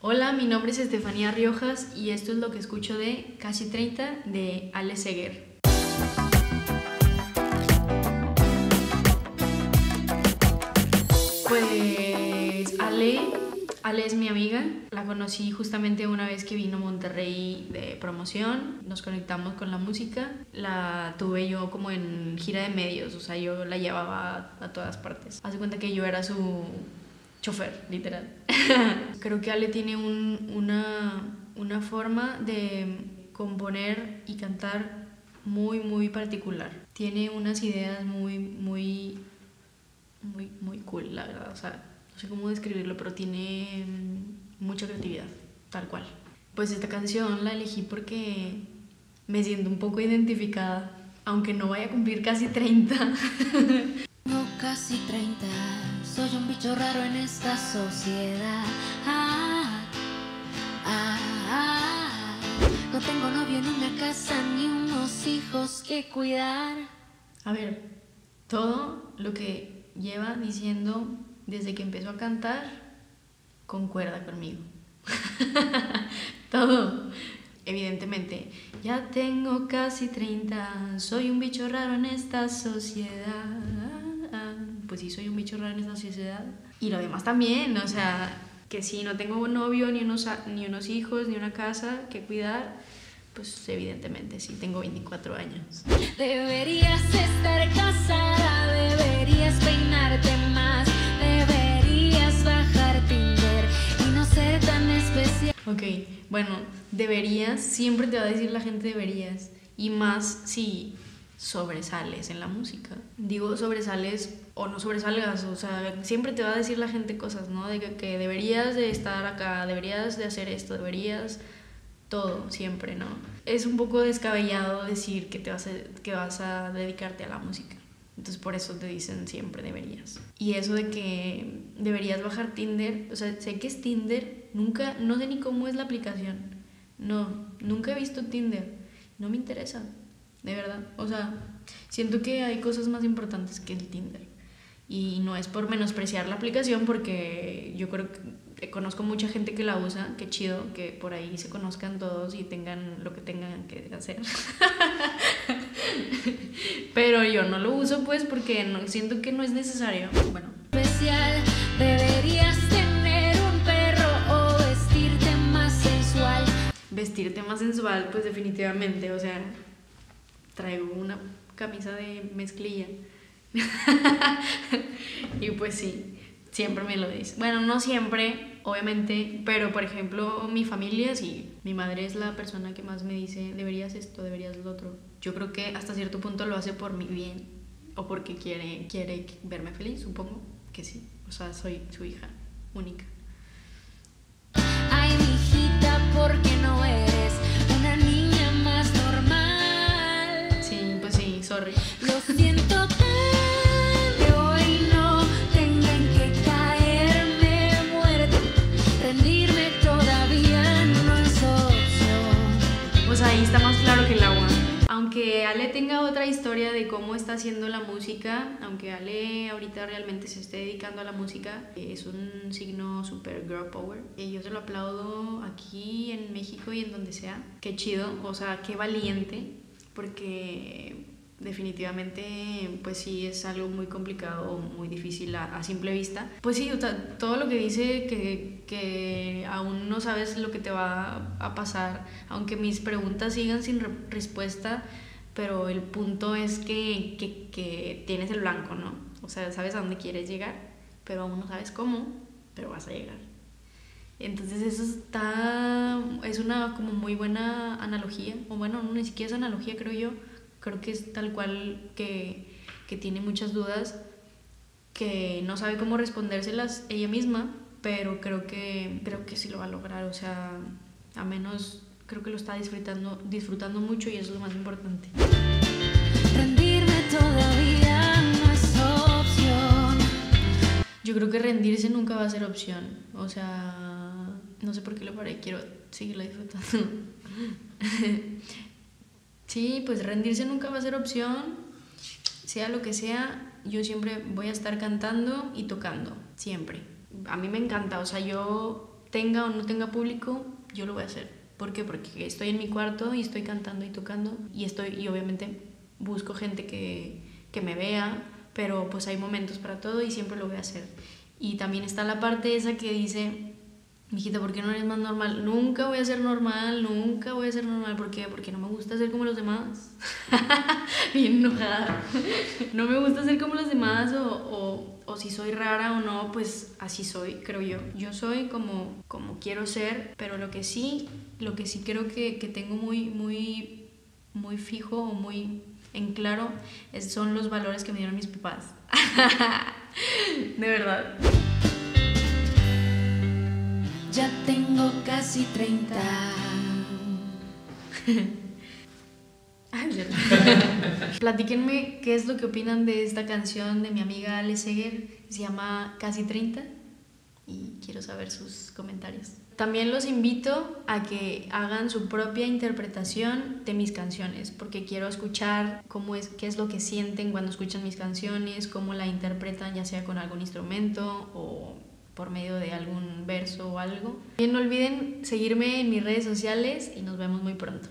Hola, mi nombre es Estefanía Riojas y esto es lo que escucho de Casi 30 de Ale Zéguer. Pues Ale es mi amiga, la conocí justamente una vez que vino a Monterrey de promoción, nos conectamos con la música, la tuve yo como en gira de medios, o sea, yo la llevaba a todas partes. Hace cuenta que yo era su chofer, literal. Creo que Ale tiene una forma de componer y cantar muy, muy particular. Tiene unas ideas muy cool, la verdad, o sea, no sé cómo describirlo, pero tiene mucha creatividad, tal cual. Pues esta canción la elegí porque me siento un poco identificada, aunque no vaya a cumplir casi 30. No casi 30, soy un bicho raro en esta sociedad. No tengo novio ni una casa ni unos hijos que cuidar. A ver, todo lo que lleva diciendo desde que empezó a cantar, concuerda conmigo. Todo. Evidentemente, ya tengo casi 30, soy un bicho raro en esta sociedad. Pues sí, soy un bicho raro en esta sociedad. Y lo demás también, o sea, que si no tengo un novio, ni unos hijos, ni una casa que cuidar, pues evidentemente sí, tengo 24 años. Deberías estar casada, deberías peinarte más, deberías bajar Tinder y no ser tan especial. Ok, bueno, deberías, siempre te va a decir la gente deberías, y más si sobresales en la música. Digo sobresales o no sobresalgas, o sea, siempre te va a decir la gente cosas, ¿no? De que deberías de estar acá, deberías de hacer esto, deberías... Todo, siempre, ¿no? Es un poco descabellado decir que vas a dedicarte a la música. Entonces por eso te dicen siempre deberías. Y eso de que deberías bajar Tinder, o sea, sé que es Tinder, nunca, no sé ni cómo es la aplicación. No, nunca he visto Tinder. No me interesa, de verdad. O sea, siento que hay cosas más importantes que el Tinder. Y no es por menospreciar la aplicación porque yo creo que... Conozco mucha gente que la usa, qué chido que por ahí se conozcan todos y tengan lo que tengan que hacer. Pero yo no lo uso pues porque no, siento que no es necesario. Bueno. Especial, deberías tener un perro o vestirte más sensual. Vestirte más sensual, pues definitivamente, o sea, traigo una camisa de mezclilla. Y pues sí. Siempre me lo dice. Bueno, no siempre, obviamente, pero por ejemplo, mi familia sí. Mi madre es la persona que más me dice, deberías esto, deberías lo otro. Yo creo que hasta cierto punto lo hace por mi bien o porque quiere verme feliz, supongo que sí. O sea, soy su hija única. Ay, mi hijita, ¿por qué no eres una niña más normal? Sí, pues sí, sorry. Lo siento tan... Ahí está más claro que el agua. Aunque Ale tenga otra historia de cómo está haciendo la música, aunque Ale ahorita realmente se esté dedicando a la música, es un signo super girl power. Y yo se lo aplaudo aquí en México y en donde sea. Qué chido, o sea, qué valiente, porque definitivamente pues sí es algo muy complicado, muy difícil a simple vista. Pues sí, todo lo que dice que aún no sabes lo que te va a pasar, aunque mis preguntas sigan sin respuesta, pero el punto es que tienes el blanco, ¿no? O sea, sabes a dónde quieres llegar, pero aún no sabes cómo, pero vas a llegar. Entonces eso es una como muy buena analogía, o bueno, no, ni siquiera es analogía, creo yo. Creo que es tal cual que tiene muchas dudas, que no sabe cómo respondérselas ella misma, pero creo que sí lo va a lograr, o sea, a menos creo que lo está disfrutando mucho y eso es lo más importante. Rendirme todavía no es opción. Yo creo que rendirse nunca va a ser opción, o sea, no sé por qué lo paré, quiero seguirla disfrutando. Sí, pues rendirse nunca va a ser opción sea lo que sea, yo siempre voy a estar cantando y tocando, siempre. A mí me encanta, o sea, yo tenga o no tenga público, yo lo voy a hacer. ¿Por qué? Porque estoy en mi cuarto y estoy cantando y tocando y obviamente busco gente que me vea, pero pues hay momentos para todo y siempre lo voy a hacer. Y también está la parte esa que dice, mijita, ¿por qué no eres más normal? Nunca voy a ser normal, nunca voy a ser normal. ¿Por qué? Porque no me gusta ser como los demás. Bien enojada. No me gusta ser como los demás o si soy rara o no, pues así soy, creo yo. Yo soy como quiero ser, pero lo que sí creo que tengo muy fijo o muy en claro son los valores que me dieron mis papás. De verdad. Ya tengo casi 30. Ay, platíquenme qué es lo que opinan de esta canción de mi amiga Ale Zéguer. Se llama Casi 30 y quiero saber sus comentarios. También los invito a que hagan su propia interpretación de mis canciones, porque quiero escuchar qué es lo que sienten cuando escuchan mis canciones, cómo la interpretan, ya sea con algún instrumento o por medio de algún verso o algo. También no olviden seguirme en mis redes sociales y nos vemos muy pronto.